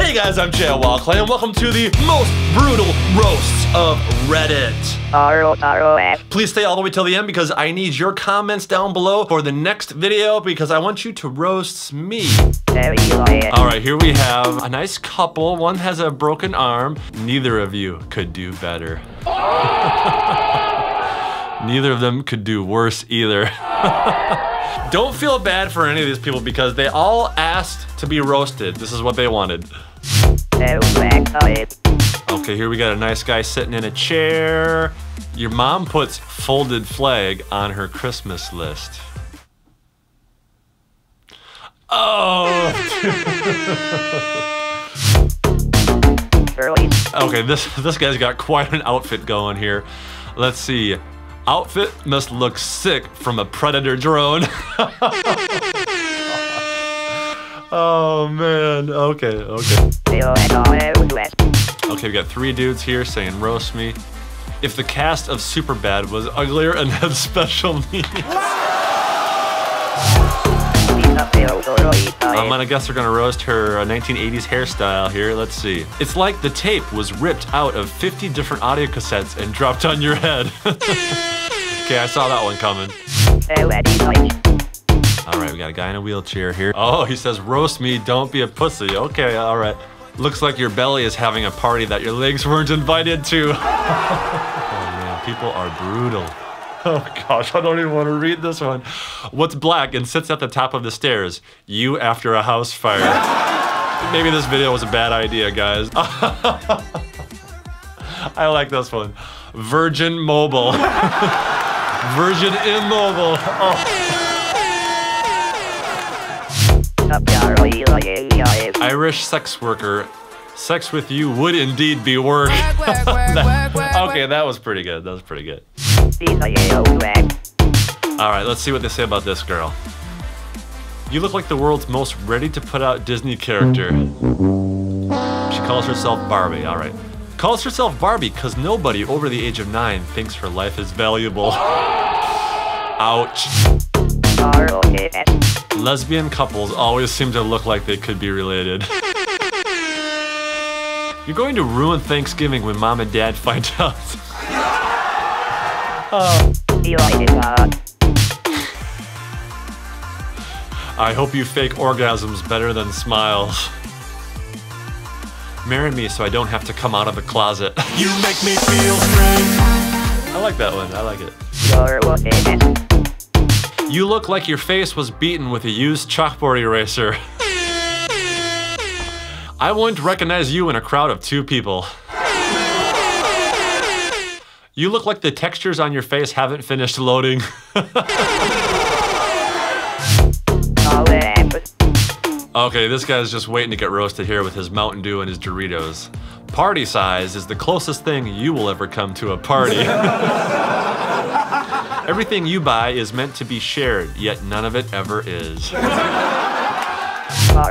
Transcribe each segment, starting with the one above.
Hey guys, I'm Chad Wild Clay, and welcome to the most brutal roasts of Reddit. Please stay all the way till the end because I need your comments down below for the next video because I want you to roast me. Alright, here we have a nice couple. One has a broken arm. Neither of you could do better. Neither of them could do worse either. Don't feel bad for any of these people because they all asked to be roasted. This is what they wanted. Okay, here we got a nice guy sitting in a chair. Your mom puts folded flag on her Christmas list. Oh! Okay, this guy's got quite an outfit going here. Let's see. Outfit must look sick from a predator drone. Oh man, okay. Okay, we got three dudes here saying roast me. If the cast of Superbad was uglier and had special needs. I'm gonna guess they're gonna roast her 1980s hairstyle here. Let's see. It's like the tape was ripped out of 50 different audio cassettes and dropped on your head. Okay, I saw that one coming. All right, we got a guy in a wheelchair here. Oh, he says, roast me, don't be a pussy. Okay, all right. Looks like your belly is having a party that your legs weren't invited to. Oh man, people are brutal. Oh gosh, I don't even want to read this one. What's black and sits at the top of the stairs? You after a house fire. Maybe this video was a bad idea, guys. I like this one. Virgin Mobile. Virgin Immobile. Oh. Irish sex worker. Sex with you would indeed be work. Okay, that was pretty good. That was pretty good. Alright, let's see what they say about this girl. You look like the world's most ready to put out Disney character. She calls herself Barbie, alright. Calls herself Barbie because nobody over the age of 9 thinks her life is valuable. Ouch. Lesbian couples always seem to look like they could be related. You're going to ruin Thanksgiving when mom and dad find out. I hope you fake orgasms better than smiles. Marry me so I don't have to come out of the closet. You make me feel free. I like that one. I like it. You look like your face was beaten with a used chalkboard eraser. I wouldn't recognize you in a crowd of 2 people. You look like the textures on your face haven't finished loading. Okay, this guy's just waiting to get roasted here with his Mountain Dew and his Doritos. Party size is the closest thing you will ever come to a party. Everything you buy is meant to be shared, yet none of it ever is. All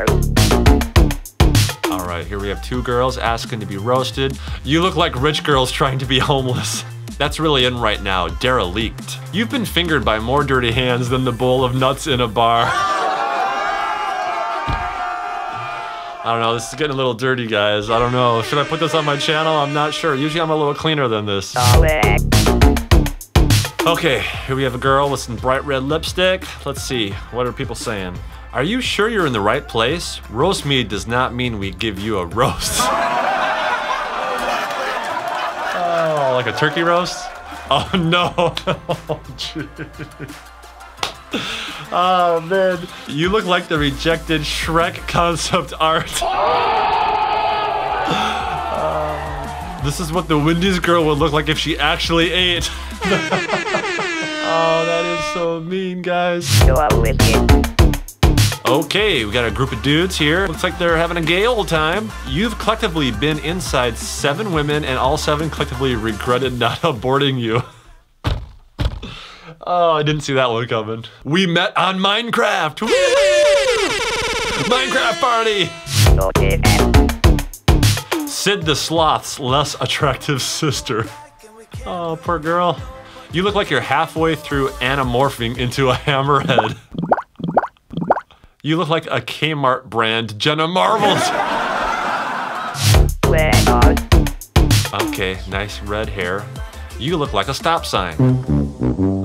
right, here we have 2 girls asking to be roasted. You look like rich girls trying to be homeless. That's really in right now, derelict. You've been fingered by more dirty hands than the bowl of nuts in a bar. I don't know, this is getting a little dirty, guys. I don't know, should I put this on my channel? I'm not sure, usually I'm a little cleaner than this. Okay, here we have a girl with some bright red lipstick. Let's see, what are people saying? Are you sure you're in the right place? Roast me does not mean we give you a roast. Oh, like a turkey roast? Oh no. Oh, oh man. You look like the rejected Shrek concept art. This is what the Wendy's girl would look like if she actually ate. Oh, that is so mean, guys. Okay, we got a group of dudes here. Looks like they're having a gay old time. You've collectively been inside 7 women and all 7 collectively regretted not aborting you. Oh, I didn't see that one coming. We met on Minecraft. Woo! Minecraft party. Sid the Sloth's less attractive sister. Oh, poor girl. You look like you're halfway through anamorphing into a hammerhead. You look like a Kmart brand Jenna Marbles. Okay, nice red hair. You look like a stop sign.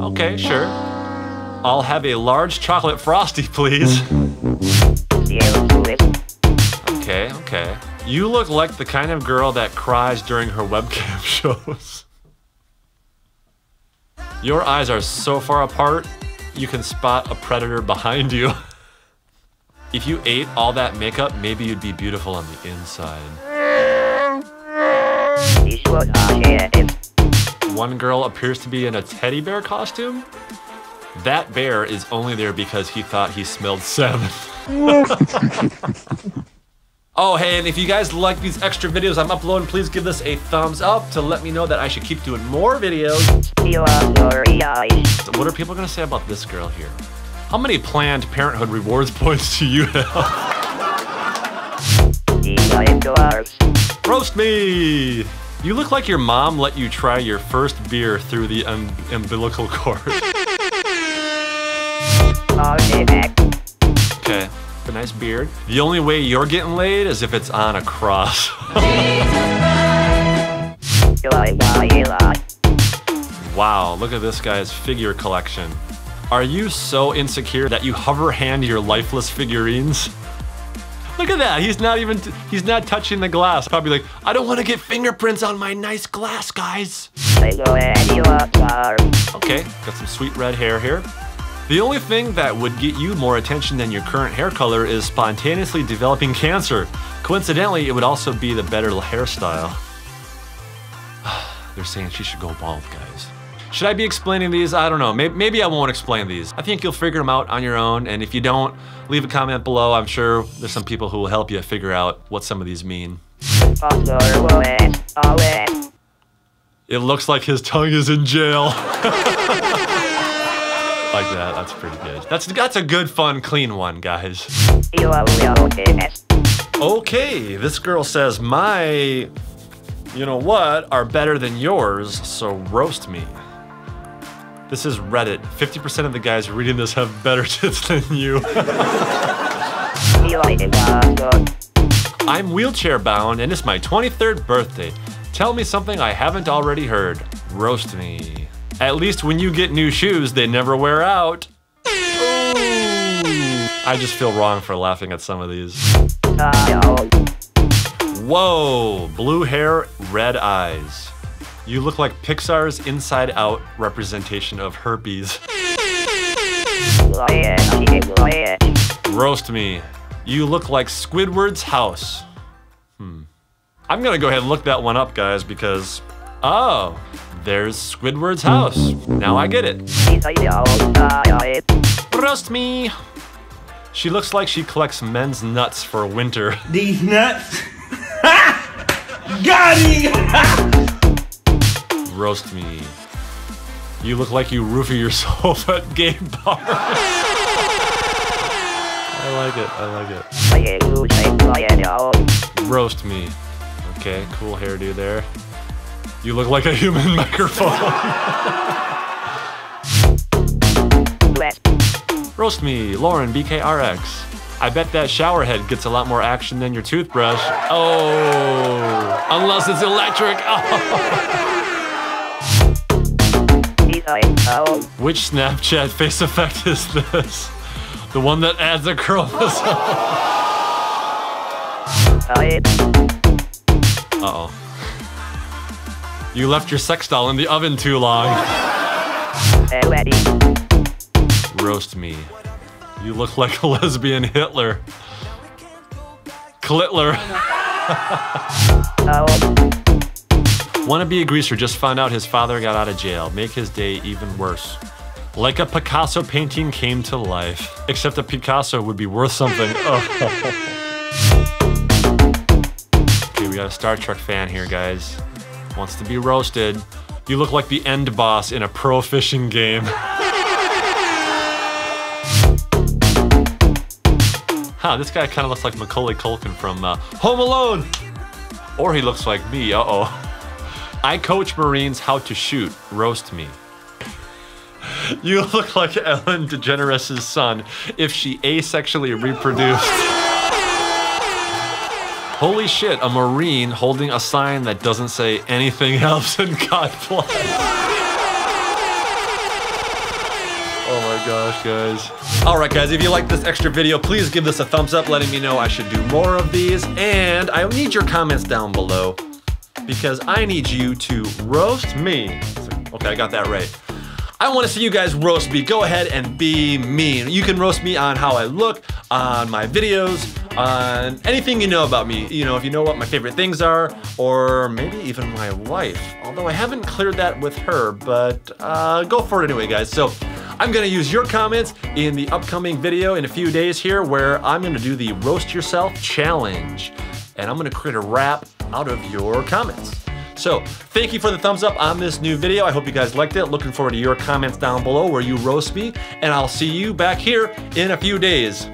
Okay, sure. I'll have a large chocolate frosty, please. Okay, okay. You look like the kind of girl that cries during her webcam shows. Your eyes are so far apart, you can spot a predator behind you. If you ate all that makeup, maybe you'd be beautiful on the inside. One girl appears to be in a teddy bear costume. That bear is only there because he thought he smelled salmon. Oh, hey, and if you guys like these extra videos I'm uploading, please give this a thumbs up to let me know that I should keep doing more videos. So what are people gonna say about this girl here? How many Planned Parenthood rewards points do you have? Roast me! You look like your mom let you try your first beer through the umbilical cord. Okay, a nice beard. The only way you're getting laid is if it's on a cross. Wow, look at this guy's figure collection. Are you so insecure that you hover hand your lifeless figurines? Look at that, he's not touching the glass. Probably like, I don't want to get fingerprints on my nice glass, guys. Okay, got some sweet red hair here. The only thing that would get you more attention than your current hair color is spontaneously developing cancer. Coincidentally, it would also be the better hairstyle. They're saying she should go bald, guys. Should I be explaining these? I don't know. Maybe I won't explain these. I think you'll figure them out on your own, and if you don't, leave a comment below. I'm sure there's some people who will help you figure out what some of these mean. It looks like his tongue is in jail. Like that, that's pretty good. That's a good, fun, clean one, guys. Okay, this girl says, my, you know what, are better than yours, so roast me. This is Reddit. 50% of the guys reading this have better tits than you. I'm wheelchair bound and it's my 23rd birthday. Tell me something I haven't already heard. Roast me. At least when you get new shoes, they never wear out. Ooh. I just feel wrong for laughing at some of these. Whoa, blue hair, red eyes. You look like Pixar's Inside Out representation of herpes. Roast me. You look like Squidward's house. I'm gonna go ahead and look that one up, guys, because, oh, there's Squidward's house. Now I get it. Roast me. She looks like she collects men's nuts for winter. These nuts? Got it! Roast me. You look like you roofie yourself at gay bars. I like it. Roast me. Okay, cool hairdo there. You look like a human microphone. Roast me, Lauren BKRX. I bet that shower head gets a lot more action than your toothbrush. Oh, unless it's electric. Oh. Which Snapchat face effect is this? The one that adds a chromosome. Uh-oh. You left your sex doll in the oven too long. Roast me. You look like a lesbian Hitler. Clitler. Wanna be a greaser just found out his father got out of jail. Make his day even worse. Like a Picasso painting came to life. Except a Picasso would be worth something. Oh. Okay, we got a Star Trek fan here, guys. Wants to be roasted. You look like the end boss in a pro fishing game. Huh, this guy kind of looks like Macaulay Culkin from Home Alone. Or he looks like me, uh-oh. I coach Marines how to shoot. Roast me. You look like Ellen DeGeneres' son if she asexually reproduced. Holy shit, a Marine holding a sign that doesn't say anything else and God bless. Oh my gosh, guys. All right, guys, if you like this extra video, please give this a thumbs up, letting me know I should do more of these. And I need your comments down below because I need you to roast me. Okay, I got that right. I want to see you guys roast me. Go ahead and be mean. You can roast me on how I look, on my videos, on anything you know about me. You know, if you know what my favorite things are, or maybe even my wife. Although I haven't cleared that with her, but go for it anyway, guys. So I'm going to use your comments in the upcoming video in a few days here where I'm going to do the Roast Yourself Challenge. And I'm going to create a rap out of your comments. So, thank you for the thumbs up on this new video. I hope you guys liked it. Looking forward to your comments down below where you roast me, and I'll see you back here in a few days.